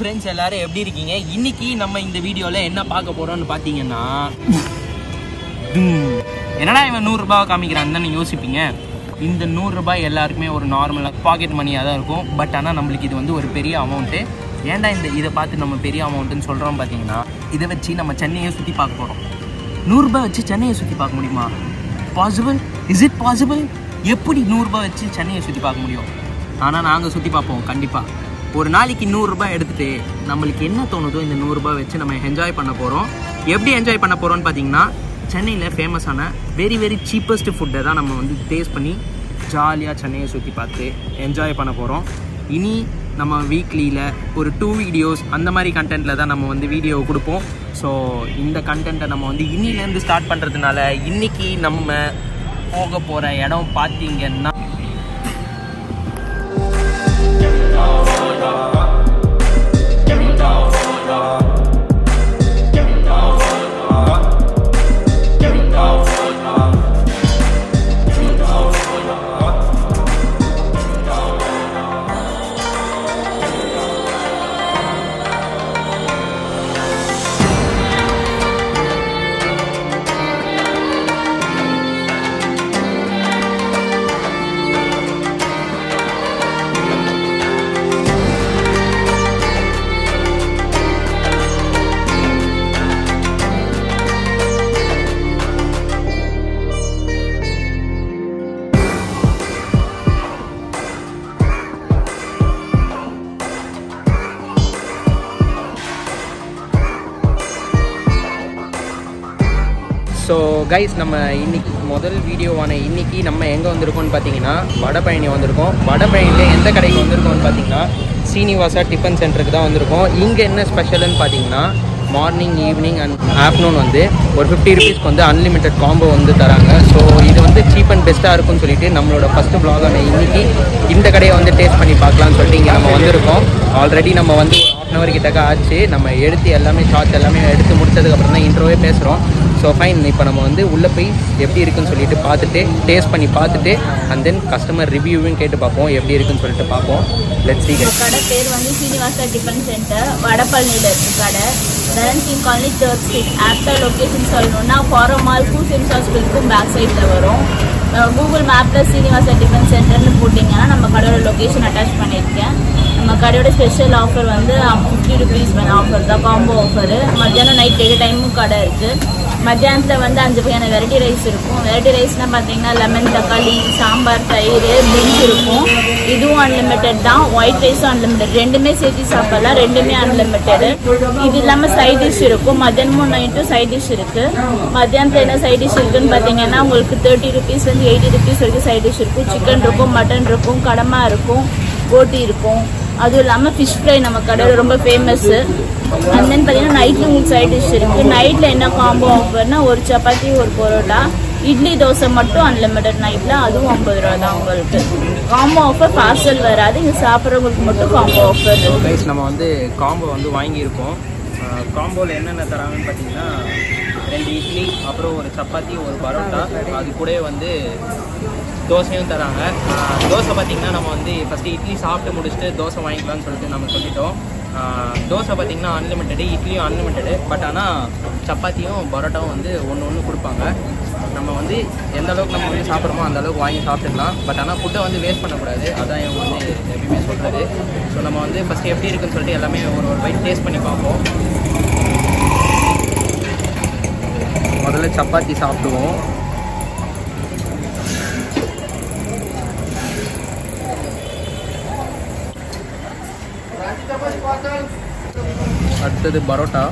Friends எல்லாரும் எப்படி இருக்கீங்க இன்னைக்கு நம்ம இந்த வீடியோல என்ன பார்க்க போறோம்னு பாத்தீங்கன்னா என்னடா இவன் 100 ரூபாய் காமிக்கறான்னு நீங்க யோசிப்பீங்க இந்த 100 ரூபாய் எல்லாருக்குமே ஒரு நார்மலா பாக்கெட் மணியா தான் இருக்கும் பட் ஆனா நமக்கு இது வந்து ஒரு பெரிய அமௌண்ட் ஏன்டா இந்த இத பார்த்து நம்ம பெரிய அமௌண்ட்னு சொல்றோம் பாத்தீங்கன்னா இத வெச்சி நம்ம சென்னையை சுத்தி பார்க்க போறோம் 100 ரூபாய் வெச்சி சென்னையை சுத்தி பார்க்க முடியுமா பாசிபிள் இஸ் இட் பாசிபிள் எப்படி 100 ரூபாய் வெச்சி சென்னையை சுத்தி பார்க்க முடியும் ஆனா நாங்க சுத்தி பார்ப்போம் கண்டிப்பா और ना की 100 ரூபாய் எடுத்துட்டு நமக்கு என்ன தோணுதோ இந்த 100 ரூபாய் வச்சு நம்ம என்ஜாய் பண்ண போறோம் எப்படி என்ஜாய் பண்ண போறோம்னு பாத்தீங்கன்னா சென்னையில ஃபேமஸான வெரி வெரி சீப்பஸ்ட் ஃபுட் தான் நம்ம வந்து டேஸ்ட் பண்ணி ஜாலியா சென்னையை சுத்தி பார்த்து என்ஜாய் பண்ண போறோம் இனி நம்ம வீக்லில ஒரு 2 வீடியோஸ் அந்த மாதிரி கண்டென்ட்ல தான் நம்ம வந்து வீடியோ கொடுப்போம் சோ இந்த கண்டென்ட்ட நம்ம வந்து இன்னில இருந்து ஸ்டார்ட் பண்றதுனால இன்னைக்கு நம்ம போக போற இடம் பாத்தீங்கன்னா सो गाइस நம்ம இன்னைக்கு முதல் வீடியோவான இன்னைக்கு நம்ம எங்க வந்திருக்கோம்னு பாத்தீங்கன்னா வடபழனி வந்திருக்கோம் வடபழனில எந்த கடைக்கு வந்திருக்கோம்னு பாத்தீங்கன்னா சீனிவாசா டிஃபன் சென்டருக்கு தான் வந்திருக்கோம் இங்க என்ன ஸ்பெஷல்னு பாத்தீங்கன்னா மார்னிங் ஈவினிங் அண்ட் ஆஃப்டர்நூன் வந்து ஒரு 50 ரூபீஸ்க்கு வந்து அன்லிமிட்டட் காம்போ வந்து தராங்க ஸோ இது வந்து சீப் அண்ட் பெஸ்ட்டாக இருக்கும்னு சொல்லிட்டு நம்மளோட ஃபஸ்ட்டு ப்ளாகான இன்னைக்கு இந்த கடையை வந்து டேஸ்ட் பண்ணி பார்க்கலாம்னு சொல்லிட்டு இங்கே நம்ம வந்திருக்கோம் ஆல்ரெடி நம்ம வந்து ஹாஃப்னவர் கிட்டக்க ஆச்சு நம்ம எடுத்து எல்லாமே சார்ஜ் எல்லாமே எடுத்து முடிச்சதுக்கப்புறம் தான் இன்ட்ரோவே பேசுகிறோம் ஸோ ஃபைன் இப்போ நம்ம வந்து உள்ளே போய் எப்படி இருக்குன்னு சொல்லிட்டு பார்த்துட்டு டேஸ்ட் பண்ணி பார்த்துட்டு அண்ட் தென் கஸ்டமர் ரிவ்யூவும் கேட்டு பார்ப்போம் எப்படி இருக்குன்னு சொல்லிட்டு பார்ப்போம் லெட்ஸ் சீ கைஸ் கடை பேர் வந்து சீனிவாசா டிஃபன் சென்டர் வடபழனியில் இருக்குது கடை தரன்சிங் colony 3rd street after location சொல்லணும்னா ஃபாரம் மால் கூசிம்ஸ் ஹாஸ்பிட்டலுக்கும் பேக் சைடில் வரும் கூகுள் மேப்பில் சீனிவாசா டிஃபன் சென்டர்னு போட்டிங்கன்னா நம்ம கடையோட லொக்கேஷன் அட்டாச் பண்ணியிருக்கேன் நம்ம கடையோட ஸ்பெஷல் ஆஃபர் வந்து 50 ரூபீஸ் ஆஃபர் தான் காம்போ ஆஃபரு மத்தியானம் நைட் டே டைமும் கடை இருக்குது மத்தியானத்தில் வந்து 5 வகையான வெரைட்டி ரைஸ் இருக்கும் வெரைட்டி ரைஸ்னால் பார்த்தீங்கன்னா லெமன் தக்காளி சாம்பார் தயிர் பிரிஞ்சி இருக்கும் இதுவும் அன்லிமிட்டட் தான் ஒயிட் ரைஸும் அன்லிமிட்டட் ரெண்டுமே சேர்த்து சாப்பிடலாம் ரெண்டுமே அன்லிமிட்டடு இது இல்லாமல் சைட் டிஷ் இருக்கும் மத்தியானமும் நைட்டும் சைட் டிஷ் இருக்குது மத்தியானத்தில் என்ன சைட் டிஷ் இருக்குதுன்னு பார்த்தீங்கன்னா உங்களுக்கு 30 ரூபீஸ் வந்து 80 ரூபீஸ் வரைக்கும் சைட் டிஷ் இருக்கும் சிக்கன் இருக்கும் மட்டன் இருக்கும் கடமா இருக்கும் போட்டி இருக்கும் அதுவும் இல்லாமல் ஃபிஷ் ஃப்ரை நம்ம கடையில் ரொம்ப ஃபேமஸ்ஸு அண்ட் தென் பார்த்தீங்கன்னா நைட்டில் உங்களுக்கு சைட் டிஷ் இருக்குது நைட்டில் என்ன காம்போ ஆஃபர்னா ஒரு சப்பாத்தி ஒரு பரோட்டா இட்லி தோசை மட்டும் அன்லிமிட்டட் நைட்டில் அதுவும் 50 ரூபா தான் உங்களுக்கு காம்போ ஆஃபர் பார்சல் வராது இங்கே சாப்பிட்றவங்களுக்கு மட்டும் காம்போ ஆஃபர் நம்ம வந்து காம்போ வந்து வாங்கியிருக்கோம் காம்போவில் என்னென்ன தராங்கன்னு பார்த்தீங்கன்னா 2 இட்லி அப்புறம் ஒரு சப்பாத்தி ஒரு பரோட்டா அது கூட வந்து தோசையும் தராங்க தோசை பார்த்திங்கன்னா நம்ம வந்து ஃபஸ்ட்டு இட்லி சாப்பிட்டு முடிச்சுட்டு தோசை வாங்கிக்கலாம்னு சொல்லிட்டு நம்ம சொல்லிட்டோம் தோசை பார்த்திங்கன்னா அன்லிமிட்டடு இட்லியும் அன்லிமிட்டடு பட் ஆனால் சப்பாத்தியும் பரோட்டாவும் வந்து ஒன்று கொடுப்பாங்க நம்ம வந்து எந்த அளவுக்கு நம்ம வந்து சாப்பிட்றோமோ அந்தளவுக்கு வாங்கி சாப்பிட்டுக்கலாம் பட் ஆனால் ஃபுட்டை வந்து வேஸ்ட் பண்ணக்கூடாது அதான் இவங்க வந்து எப்பயுமே சொல்கிறது ஸோ நம்ம வந்து ஃபஸ்ட்டு எப்படி இருக்குன்னு சொல்லிட்டு எல்லாமே ஒரு பைட் டேஸ்ட் பண்ணி பார்ப்போம் முதல்ல சப்பாத்தி சாப்பிடுவோம் அடுத்தது பரோட்டா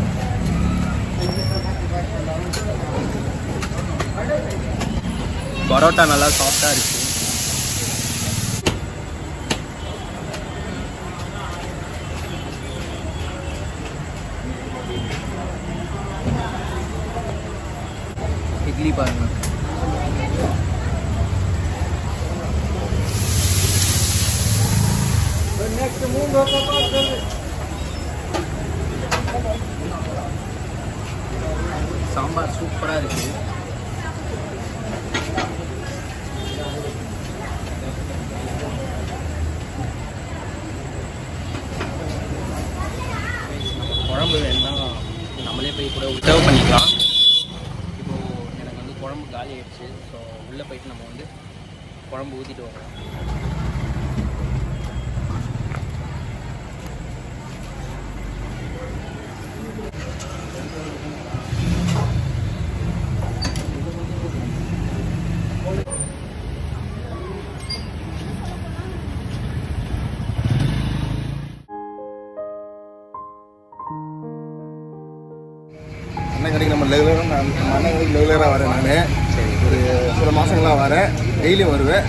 பரோட்டா நல்லா சாஃப்டாக இருக்குது இட்லி பாருங்க சாம்பார் சூப்பராக இருக்குது கூட சர்வ் பண்ணிக்கலாம். இப்போது எனக்கு வந்து குழம்பு காலி ஆகிடுச்சு. ஸோ உள்ளே போயிட்டு நம்ம வந்து குழம்பு ஊற்றிட்டு வரலாம். கடைக்கு நம்ம ரெகுலராக வரேன் நான். சரி, ஒரு சில மாதங்களாக வரேன், டெய்லியும் வருவேன்.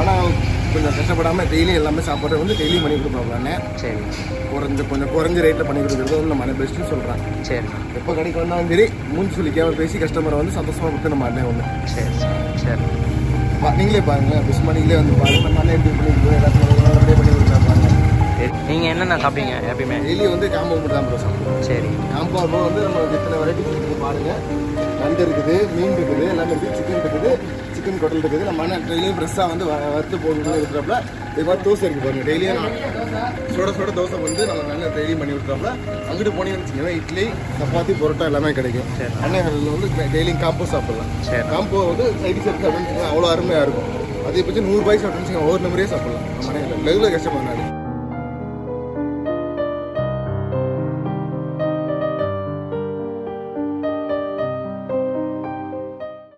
ஆனால் கொஞ்சம் கஷ்டப்படாமல் டெய்லியும் எல்லாமே சாப்பிட்றது வந்து டெய்லியும் பண்ணி கொடுப்பாங்களாண்ணே. சரி, கொஞ்சம் குறைஞ்ச ரேட்டில் பண்ணி கொடுக்குறது வந்து நம்ம பெஸ்ட்டுன்னு சொல்கிறேன். சரி, எப்போ கடைக்கு வந்தாலும் சரி மூணு சொல்லிக்காமல் பேசி கஸ்டமரை வந்து சந்தோஷமாக கொடுத்து நம்ம அண்ணே ஒன்று. சரி சரி, நீங்களே பாருங்கள், பிஸ்மா நீங்களே வந்து பாருங்கள் நம்ம அண்ணே எப்படி பண்ணி கொடுக்குறோம், எல்லாத்தையும் அப்படியே பண்ணி கொடுக்குறேன் பாருங்கள். நீங்கள் என்னென்ன சாப்பிடுங்க எப்பயுமே? டெய்லி வந்து காம்பவுண்ட் தான் சாப்பிடுவோம். சரி, காம்பவுண்ட் வந்து நம்ம எத்தனை வெரைட்டி இருக்குது பாருங்கள். நண்டு இருக்குது, மீன் இருக்குது, எல்லாமே இருக்குது, சிக்கன் இருக்குது, சிக்கன் கொட்டல் இருக்குது. நம்ம ஆனால் டெய்லியும் ஃப்ரெஷ்ஷாக வந்து வறுத்து போகணும்னு இருக்கிறப்ப இது மாதிரி தோசை இருக்குது பாருங்கள். டெய்லியும் சுட தோசை வந்து நம்ம நல்லா டெய்லியும் பண்ணி கொடுத்தாப்புல. அங்கிட்டு போனீங்கன்னு வச்சுக்கோங்க, இட்லி, சப்பாத்தி, பரோட்டா எல்லாமே கிடைக்கும். அண்ணன்களில் வந்து டெய்லியும் காம்போ சாப்பிட்லாம். காம்போ வந்து சைடு சாப்பிட்டு அப்படின்னு வச்சுக்கோங்க, அவ்வளோ அருமையாக இருக்கும். அதே பற்றி 100 ரூபாய்க்கு அப்படின்னு வச்சுக்கோங்க, ஒவ்வொரு நம்பரே சாப்பிட்லாம். நம்ம ரெகுலர் கஷ்டமாக